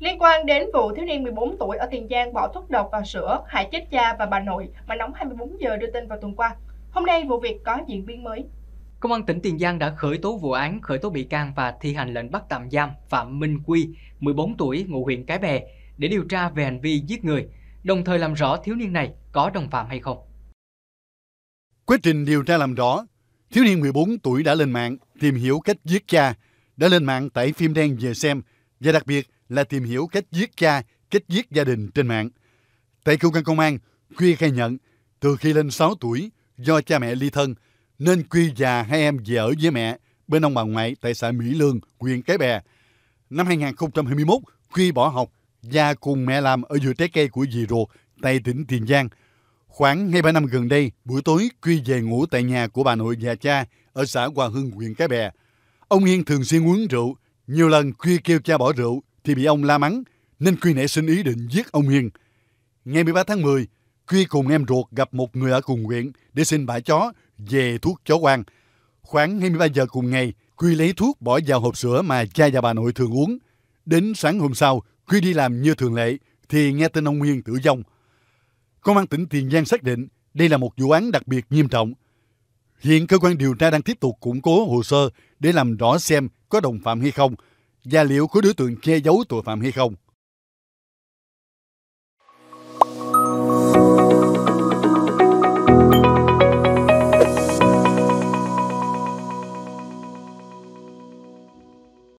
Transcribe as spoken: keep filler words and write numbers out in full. Liên quan đến vụ thiếu niên mười bốn tuổi ở Tiền Giang bỏ thuốc độc vào sữa, hại chết cha và bà nội, mà Nóng hai mươi bốn giờ đưa tin vào tuần qua. Hôm nay, vụ việc có diễn biến mới. Công an tỉnh Tiền Giang đã khởi tố vụ án, khởi tố bị can và thi hành lệnh bắt tạm giam Phạm Minh Quy, mười bốn tuổi, ngụ huyện Cái Bè, để điều tra về hành vi giết người, đồng thời làm rõ thiếu niên này có đồng phạm hay không. Quá trình điều tra làm rõ, thiếu niên mười bốn tuổi đã lên mạng tìm hiểu cách giết cha, đã lên mạng tải phim đen về xem, và đặc biệt là tìm hiểu cách giết cha, cách giết gia đình trên mạng. Tại cơ quan công an, Quy khai nhận từ khi lên sáu tuổi, do cha mẹ ly thân, nên Quy và hai em về ở với mẹ bên ông bà ngoại tại xã Mỹ Lương, huyện Cái Bè. Năm hai nghìn không trăm hai mươi mốt, Quy bỏ học và cùng mẹ làm ở vựa trái cây của dì ruột tại tỉnh Tiền Giang. Khoảng hai ba năm gần đây, buổi tối Quy về ngủ tại nhà của bà nội và cha ở xã Hòa Hưng, huyện Cái Bè. Ông Hiền thường xuyên uống rượu, nhiều lần Quy kêu cha bỏ rượu thì bị ông la mắng, nên Quy nảy sinh ý định giết ông Hiền. Ngày mười ba tháng mười, Quy cùng em ruột gặp một người ở cùng huyện để xin bả chó về thuốc chó hoang. Khoảng hai mươi ba giờ cùng ngày, Quy lấy thuốc bỏ vào hộp sữa mà cha và bà nội thường uống. Đến sáng hôm sau, Quy đi làm như thường lệ thì nghe tin ông Hiền tử vong. Công an tỉnh Tiền Giang xác định đây là một vụ án đặc biệt nghiêm trọng. Hiện cơ quan điều tra đang tiếp tục củng cố hồ sơ để làm rõ xem có đồng phạm hay không và liệu có đối tượng che giấu tội phạm hay không.